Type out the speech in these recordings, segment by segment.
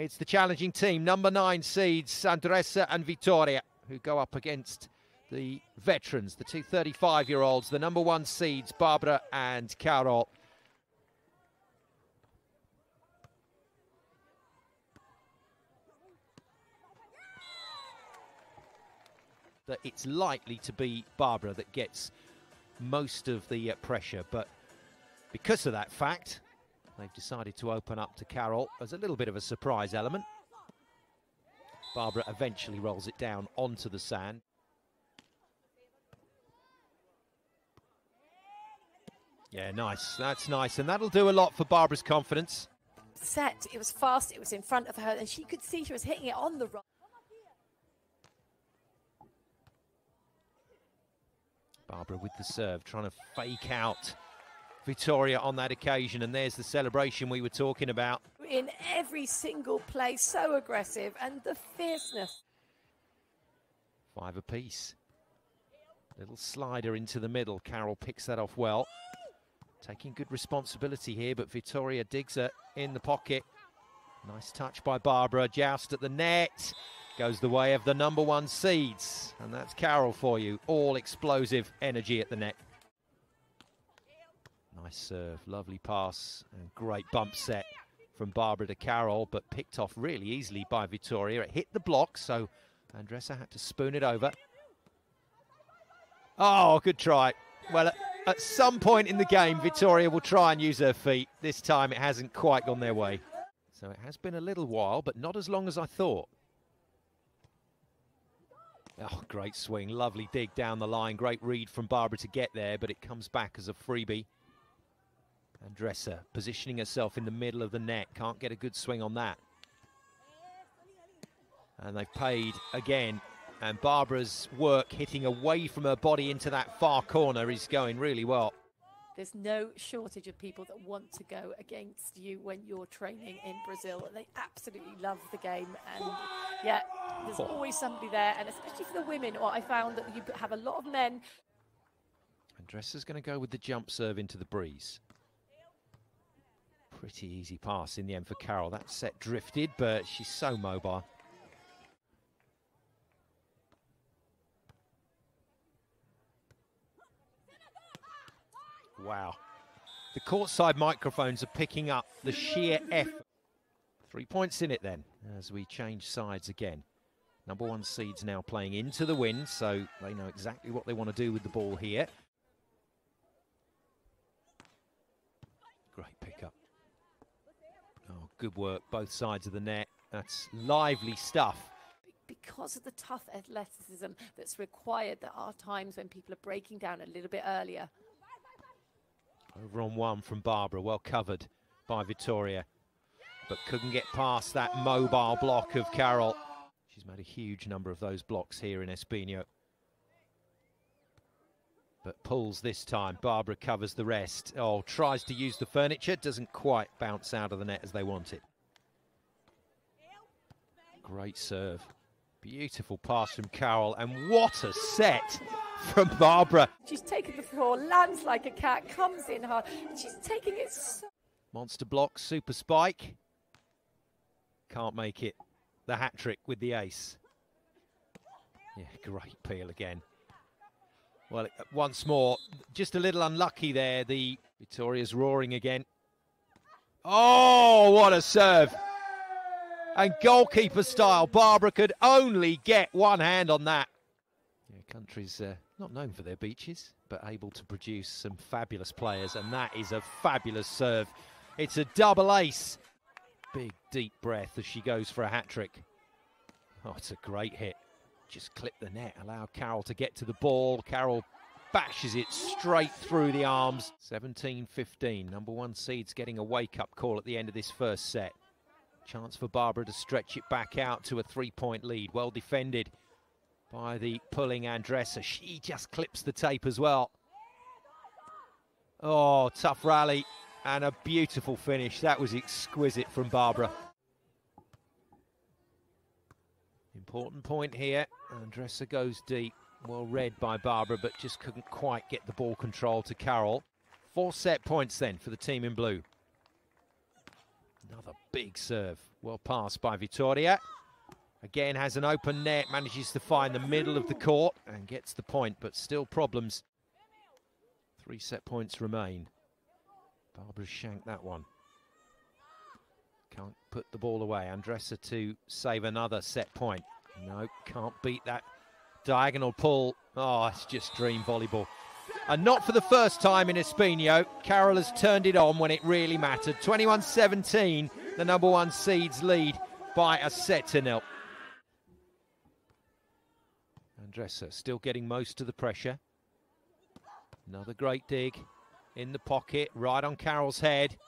It's the challenging team, number 9 seeds, Andressa and Vitória, who go up against the veterans, the two 35-year-olds, the number 1 seeds, Barbara and Carol. That it's likely to be Barbara that gets most of the pressure, but because of that fact, they've decided to open up to Carol as a little bit of a surprise element. Barbara eventually rolls it down onto the sand. Yeah, nice. That's nice. And that'll do a lot for Barbara's confidence. Set. It was fast. It was in front of her. And she could see she was hitting it on the rock. Barbara with the serve, trying to fake out Vitória on that occasion, and there's the celebration we were talking about. In every single play, so aggressive, and the fierceness. 5 apiece. Little slider into the middle. Carol picks that off well. Taking good responsibility here, but Vitória digs her in the pocket. Nice touch by Barbara. Joust at the net. Goes the way of the number 1 seeds. And that's Carol for you. All explosive energy at the net. Nice serve, lovely pass, and great bump set from Barbara to Carol, but picked off really easily by Vitória. It hit the block, so Andressa had to spoon it over. Oh, good try. Well, at some point in the game, Vitória will try and use her feet. This time it hasn't quite gone their way. So it has been a little while, but not as long as I thought. Oh, great swing, lovely dig down the line. Great read from Barbara to get there, but it comes back as a freebie. Andressa positioning herself in the middle of the net. Can't get a good swing on that. And they've paid again. And Barbara's work hitting away from her body into that far corner is going really well. There's no shortage of people that want to go against you when you're training in Brazil. They absolutely love the game. And yeah, there's always somebody there. And especially for the women, what I found that you have a lot of men. Andressa's going to go with the jump serve into the breeze. Pretty easy pass in the end for Carol. That set drifted, but she's so mobile. Wow. The courtside microphones are picking up the sheer effort. 3 points in it then, as we change sides again. Number 1 seeds now playing into the wind, so they know exactly what they want to do with the ball here. Great pickup. Good work, both sides of the net. That's lively stuff. Because of the tough athleticism that's required, there are times when people are breaking down a little bit earlier. Over on 1 from Barbara, well covered by Vitória, but couldn't get past that mobile block of Carol. She's made a huge number of those blocks here in Espinho. But pulls this time. Barbara covers the rest. Oh, tries to use the furniture. Doesn't quite bounce out of the net as they want it. Great serve. Beautiful pass from Carol. And what a set from Barbara. She's taken the floor, lands like a cat, comes in hard. She's taking it so... Monster block, super spike. Can't make it. The hat trick with the ace. Yeah, great peel again. Well, once more, just a little unlucky there. The Vitória's roaring again. Oh, what a serve. And goalkeeper style, Barbara could only get one hand on that. Yeah, country's not known for their beaches, but able to produce some fabulous players, and that is a fabulous serve. It's a double ace. Big, deep breath as she goes for a hat-trick. Oh, it's a great hit. Just clip the net, allow Carol to get to the ball. Carol bashes it straight through the arms. 17-15, number 1 seed's getting a wake-up call at the end of this first set. Chance for Barbara to stretch it back out to a 3-point lead. Well defended by the pulling Andressa. She just clips the tape as well. Oh, tough rally and a beautiful finish. That was exquisite from Barbara. Important point here. Andressa goes deep. Well read by Barbara, but just couldn't quite get the ball control to Carol. 4 set points then for the team in blue. Another big serve. Well passed by Vitória. Again, has an open net, manages to find the middle of the court and gets the point, but still problems. 3 set points remain. Barbara shanked that one. Can't put the ball away. Andressa to save another set point. No, can't beat that diagonal pull. Oh, it's just dream volleyball. And not for the first time in Espinho. Carol has turned it on when it really mattered. 21-17, the #1 seeds lead by a set to nil. Andressa still getting most of the pressure. Another great dig in the pocket, right on Carol's head.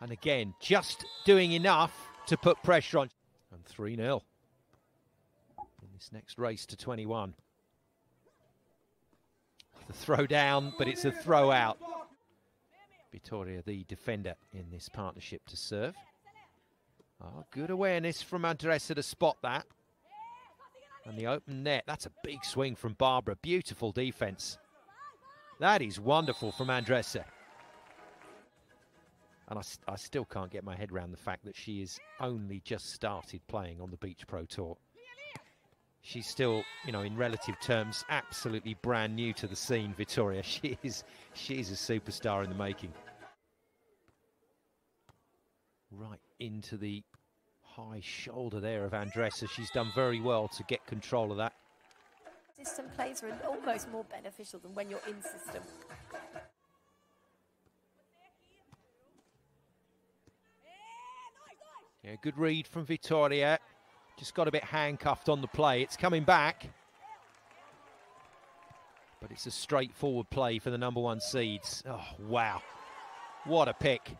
And again, just doing enough to put pressure on. And 3-0 in this next race to 21. The throw down, but it's a throw out. Vitória, the defender in this partnership to serve. Oh, good awareness from Andressa to spot that. And the open net, that's a big swing from Barbara. Beautiful defense. That is wonderful from Andressa. And I still can't get my head around the fact that she is only just started playing on the Beach Pro Tour. She's still, you know, in relative terms, absolutely brand new to the scene, Vitória. She's a superstar in the making. Right into the high shoulder there of Andressa. She's done very well to get control of that. System plays are almost more beneficial than when you're in system. Yeah, good read from Vitória. Just got a bit handcuffed on the play. It's coming back. But it's a straightforward play for the #1 seeds. Oh, wow. What a pick.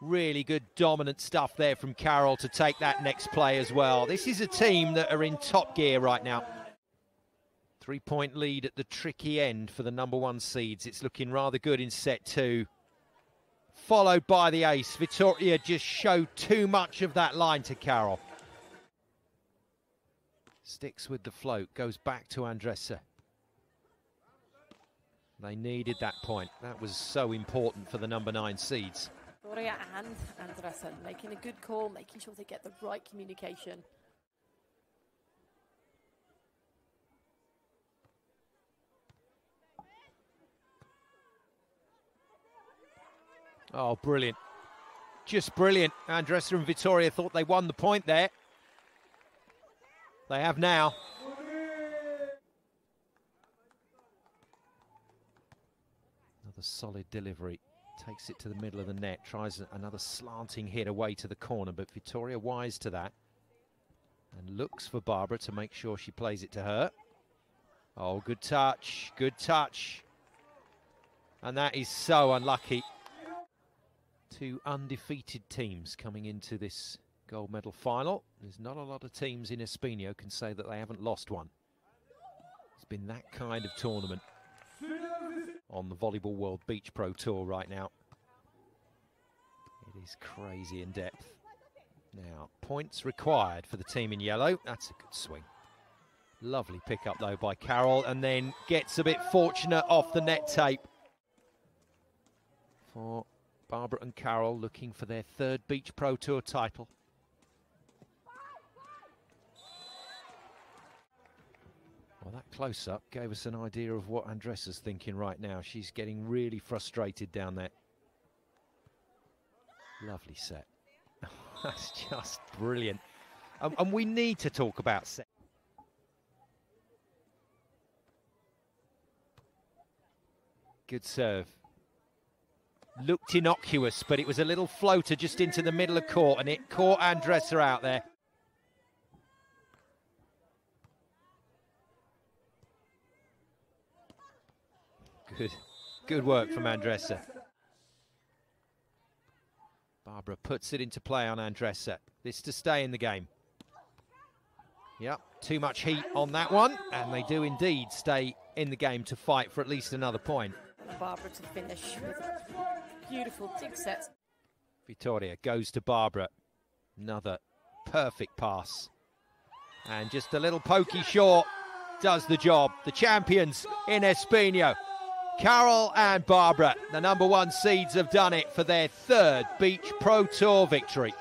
Really good dominant stuff there from Carol to take that next play as well. This is a team that are in top gear right now. 3-point lead at the tricky end for the #1 seeds. It's looking rather good in set 2. Followed by the ace. Vitória just showed too much of that line to Carol. Sticks with the float, goes back to Andressa. They needed that point. That was so important for the #9 seeds. Vitória and Andressa making a good call, making sure they get the right communication. Oh, brilliant. Just brilliant. Andressa and Vitória thought they won the point there. They have now. Another solid delivery. Takes it to the middle of the net. Tries another slanting hit away to the corner, but Vitória wise to that. And looks for Barbara to make sure she plays it to her. Oh, good touch. Good touch. And that is so unlucky. 2 undefeated teams coming into this gold medal final. There's not a lot of teams in Espinho can say that they haven't lost one. It's been that kind of tournament on the Volleyball World Beach Pro Tour right now. It is crazy in depth. Now, points required for the team in yellow. That's a good swing. Lovely pick up though by Carol, and then gets a bit fortunate off the net tape. For Barbara and Carol, looking for their 3rd Beach Pro Tour title. Well, that close-up gave us an idea of what Andressa's thinking right now. She's getting really frustrated down there. Lovely set. That's just brilliant. And we need to talk about set. Good serve. Looked innocuous, but it was a little floater just into the middle of court, and it caught Andressa out there. Good work from Andressa. Barbara puts it into play on Andressa. This to stay in the game. Yep, too much heat on that one, and they do indeed stay in the game to fight for at least another point. Barbara to finish with beautiful dig sets. Vitória goes to Barbara. Another perfect pass. And just a little pokey short does the job. The champions in Espinho. Carol and Barbara, the #1 seeds, have done it for their third Beach Pro Tour victory.